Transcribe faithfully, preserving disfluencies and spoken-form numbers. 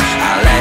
I let